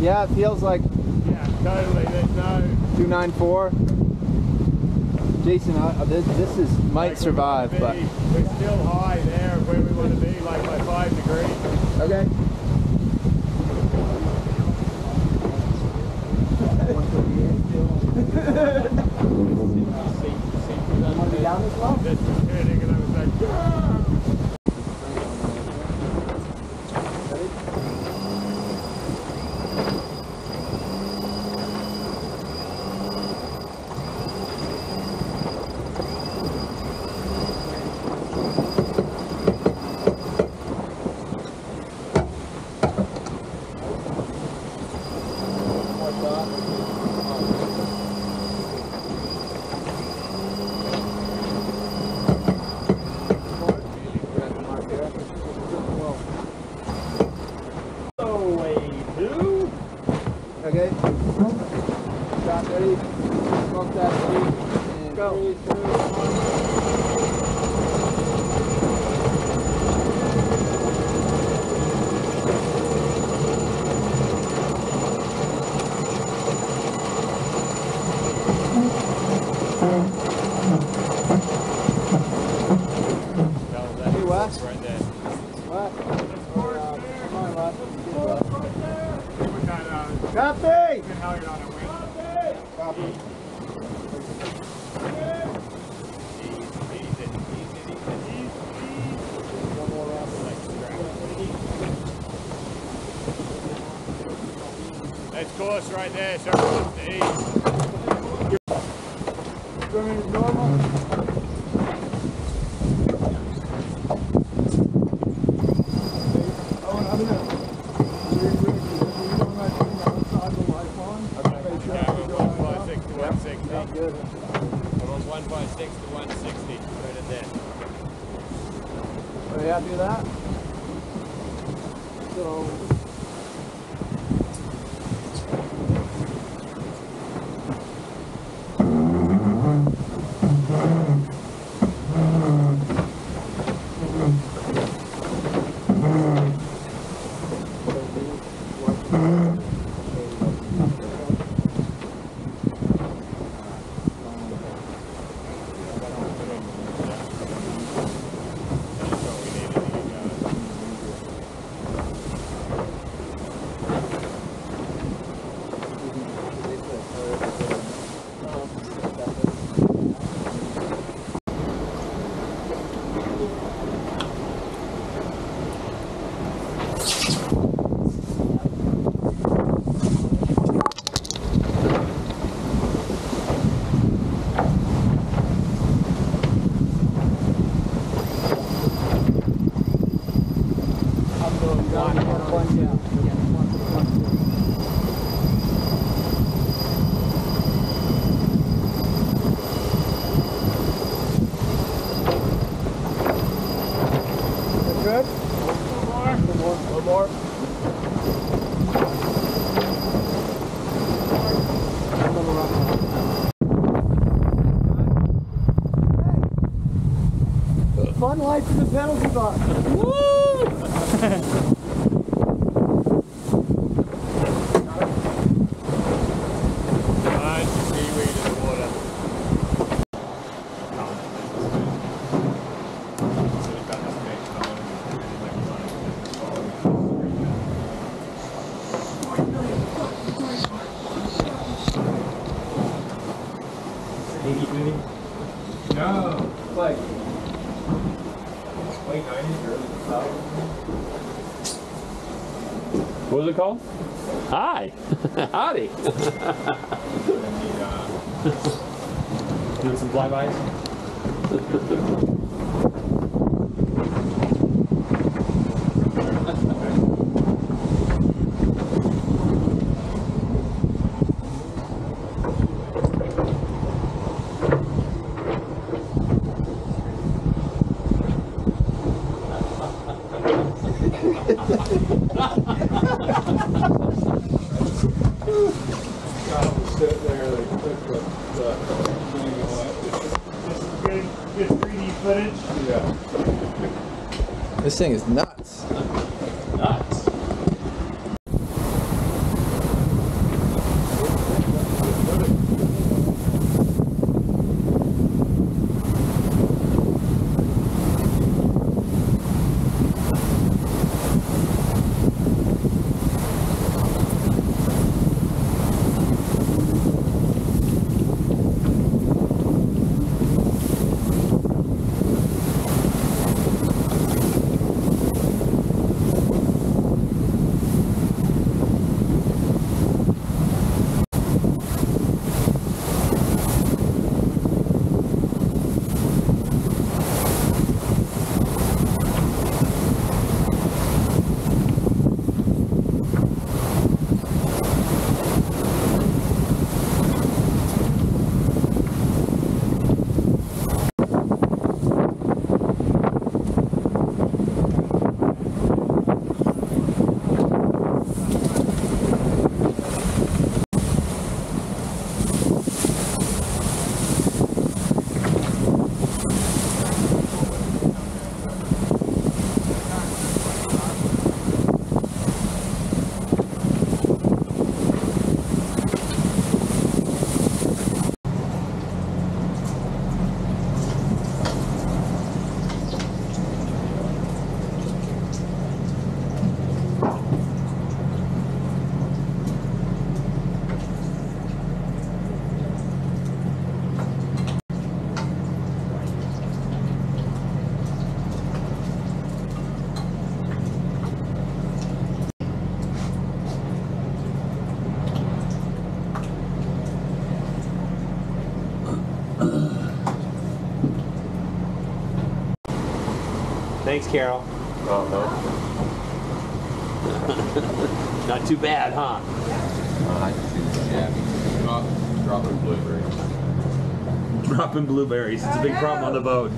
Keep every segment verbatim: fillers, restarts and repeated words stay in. Yeah, it feels like. Yeah, totally. There's no. two ninety-four. Jason, I, this, this is might like survive, we but. We're still high there where we want to be, like by five degrees. Okay. course right there, so everyone's to eat. Swimming is normal. Happy with that? So fun life in the penalty box. Woo! What was it called? Hi! Howdy! And the, uh, doing some flybys? This thing is nuts. Nuts. Thanks, Carol. Uh-huh. Not too bad, huh? Uh, I can see this. Yeah. Drop, dropping blueberries. Dropping blueberries. It's a big problem on the boat.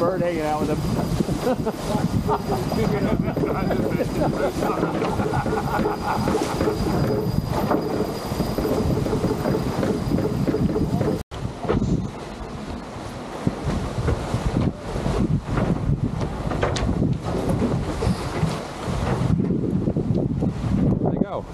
Bird hanging out with him. There they go.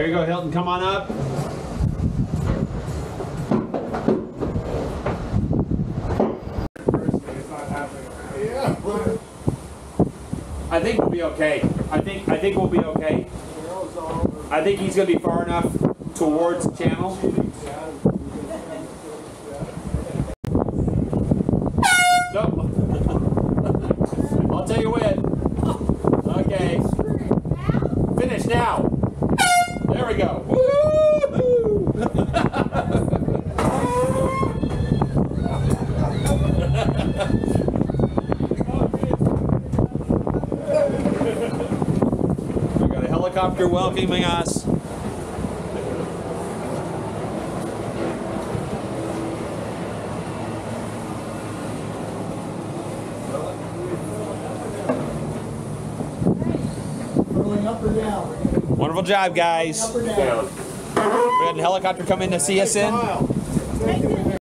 There you go, Hilton, come on up. I think we'll be okay. I think I think we'll be okay. I think he's gonna be far enough towards the channel. Nope. I'll tell you when. Okay. Finish now. There we go. We got a helicopter welcoming us. Rolling up or down? Wonderful job, guys. We had a helicopter come in to see us in.